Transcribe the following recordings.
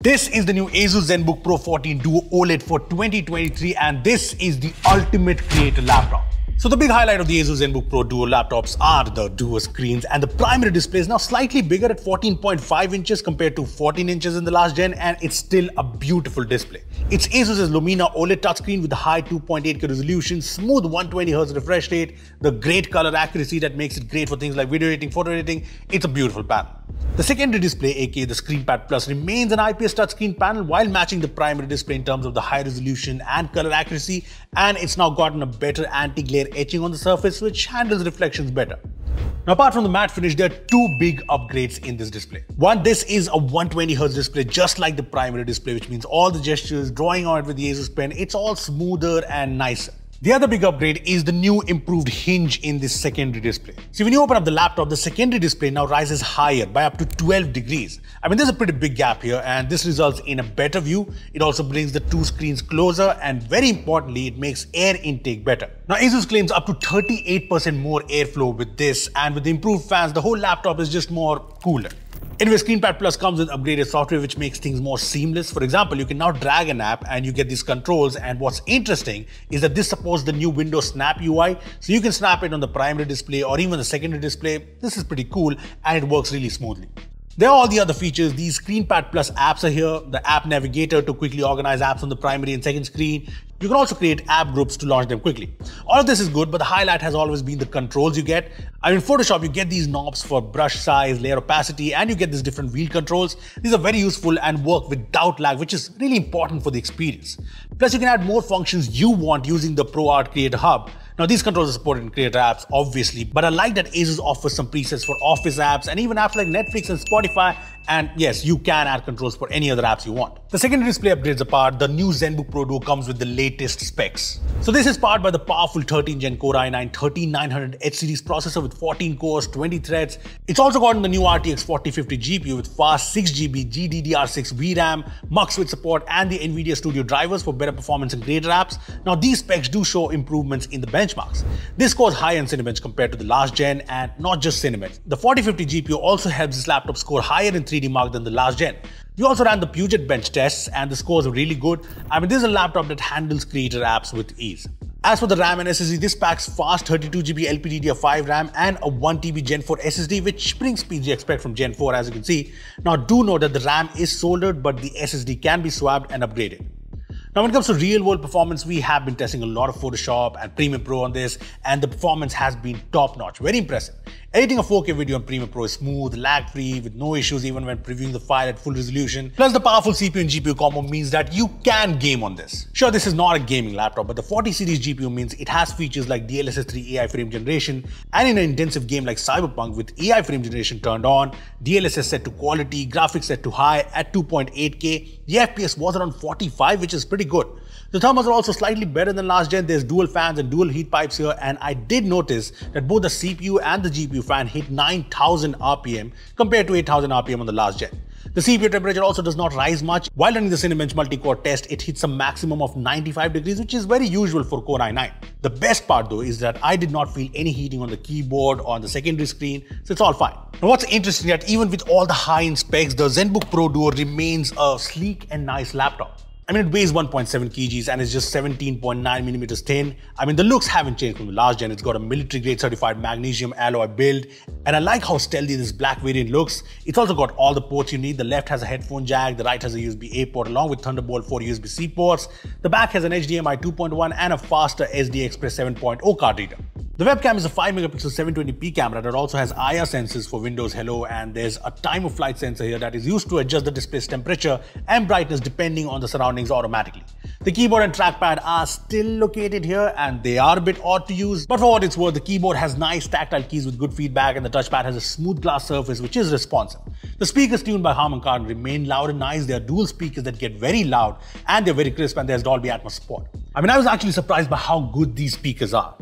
This is the new ASUS ZenBook Pro 14 Duo OLED for 2023, and this is the ultimate creator laptop. So the big highlight of the ASUS ZenBook Pro Duo laptops are the duo screens, and the primary display is now slightly bigger at 14.5 inches compared to 14 inches in the last gen, and it's still a beautiful display. It's ASUS's Lumina OLED touchscreen with the high 2.8K resolution, smooth 120Hz refresh rate, the great color accuracy that makes it great for things like video editing, photo editing. It's a beautiful panel. The secondary display, aka the ScreenPad Plus, remains an IPS touchscreen panel while matching the primary display in terms of the high resolution and color accuracy, and it's now gotten a better anti-glare etching on the surface which handles reflections better. Now, apart from the matte finish, there are two big upgrades in this display. One, this is a 120Hz display just like the primary display, which means all the gestures, drawing on it with the ASUS Pen, it's all smoother and nicer. The other big upgrade is the new improved hinge in this secondary display. See, when you open up the laptop, the secondary display now rises higher by up to 12 degrees. I mean, there's a pretty big gap here, and this results in a better view. It also brings the two screens closer, and very importantly, it makes air intake better. Now, ASUS claims up to 38% more airflow with this, and with the improved fans, the whole laptop is just more cooler. Anyway, ScreenPad Plus comes with upgraded software which makes things more seamless. For example, you can now drag an app and you get these controls, and what's interesting is that this supports the new Windows Snap UI, so you can snap it on the primary display or even the secondary display. This is pretty cool and it works really smoothly. There are all the other features. These ScreenPad Plus apps are here, the app navigator to quickly organize apps on the primary and second screen. You can also create app groups to launch them quickly. All of this is good, but the highlight has always been the controls you get. I mean, in Photoshop, you get these knobs for brush size, layer opacity, and you get these different wheel controls. These are very useful and work without lag, which is really important for the experience. Plus, you can add more functions you want using the ProArt Creator Hub. Now, these controls are supported in creator apps, obviously, but I like that ASUS offers some presets for office apps and even apps like Netflix and Spotify. And yes, you can add controls for any other apps you want. The secondary display upgrades apart, the new ZenBook Pro Duo comes with the latest specs. So this is powered by the powerful 13th Gen Core i9-13900H series processor with 14 cores, 20 threads. It's also gotten the new RTX 4050 GPU with fast 6GB GDDR6 VRAM, MUX with support, and the NVIDIA Studio drivers for better performance in creator apps. Now, these specs do show improvements in the benchmarks. This scores high on Cinebench compared to the last gen, and not just Cinebench. The 4050 GPU also helps this laptop score higher in 3D Mark than the last gen. We also ran the Puget Bench tests, and the scores are really good. I mean, this is a laptop that handles creator apps with ease. As for the RAM and SSD, this packs fast 32GB LPDDR5 RAM and a 1TB Gen 4 SSD, which brings speeds you expect from Gen 4, as you can see. Now, do note that the RAM is soldered, but the SSD can be swapped and upgraded. Now, when it comes to real-world performance, we have been testing a lot of Photoshop and Premiere Pro on this, and the performance has been top-notch, very impressive. Editing a 4K video on Premiere Pro is smooth, lag-free, with no issues even when previewing the file at full resolution. Plus, the powerful CPU and GPU combo means that you can game on this. Sure, this is not a gaming laptop, but the 40 series GPU means it has features like DLSS 3 AI frame generation, and in an intensive game like Cyberpunk with AI frame generation turned on, DLSS set to quality, graphics set to high at 2.8K, the FPS was around 45, which is pretty good. The thermals are also slightly better than last gen. There's dual fans and dual heat pipes here, and I did notice that both the CPU and the GPU fan hit 9,000 RPM compared to 8,000 RPM on the last gen. The CPU temperature also does not rise much. While running the Cinebench multi-core test, it hits a maximum of 95 degrees, which is very usual for Core i9. The best part though is that I did not feel any heating on the keyboard or on the secondary screen, so it's all fine. Now, what's interesting is that even with all the high-end specs, the ZenBook Pro Duo remains a sleek and nice laptop. I mean, it weighs 1.7 kgs and is just 17.9mm thin. I mean, the looks haven't changed from the last gen. It's got a military-grade certified magnesium alloy build, and I like how stealthy this black variant looks. It's also got all the ports you need. The left has a headphone jack, the right has a USB-A port along with Thunderbolt 4 USB-C ports. The back has an HDMI 2.1 and a faster SD Express 7.0 card reader. The webcam is a 5-megapixel 720p camera that also has IR sensors for Windows Hello, and there's a time-of-flight sensor here that is used to adjust the display's temperature and brightness depending on the surroundings automatically. The keyboard and trackpad are still located here, and they are a bit odd to use, but for what it's worth, the keyboard has nice tactile keys with good feedback, and the touchpad has a smooth glass surface which is responsive. The speakers tuned by Harman Kardon remain loud and nice. They are dual speakers that get very loud, and they're very crisp, and there's Dolby Atmos support. I mean, I was actually surprised by how good these speakers are.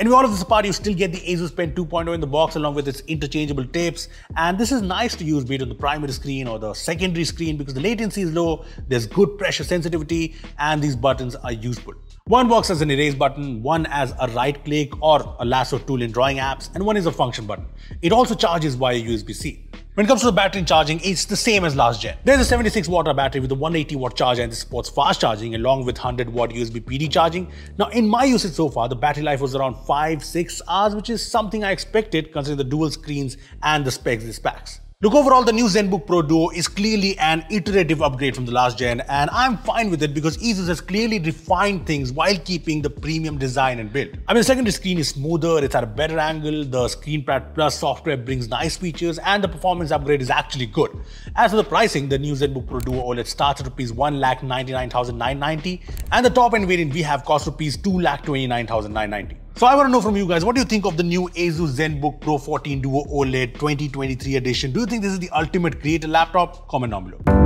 Anyway, all of this apart, you still get the ASUS Pen 2.0 in the box along with its interchangeable tapes, and this is nice to use be it on the primary screen or the secondary screen because the latency is low, there's good pressure sensitivity, and these buttons are useful. One works as an erase button, one as a right click or a lasso tool in drawing apps, and one is a function button. It also charges via USB-C. When it comes to the battery and charging, it's the same as last gen. There's a 76-watt battery with a 180-watt charger, and this supports fast charging along with 100-watt USB PD charging. Now, in my usage so far, the battery life was around 5-6 hours, which is something I expected considering the dual screens and the specs this packs. Look, overall, the new ZenBook Pro Duo is clearly an iterative upgrade from the last gen, and I'm fine with it because ASUS has clearly refined things while keeping the premium design and build. I mean, the secondary screen is smoother, it's at a better angle, the ScreenPad Plus software brings nice features, and the performance upgrade is actually good. As for the pricing, the new ZenBook Pro Duo OLED starts at Rs 1,99,990, and the top-end variant we have costs Rs 2,29,990. So I want to know from you guys, what do you think of the new ASUS ZenBook Pro 14 Duo OLED 2023 edition? Do you think this is the ultimate creator laptop? Comment down below.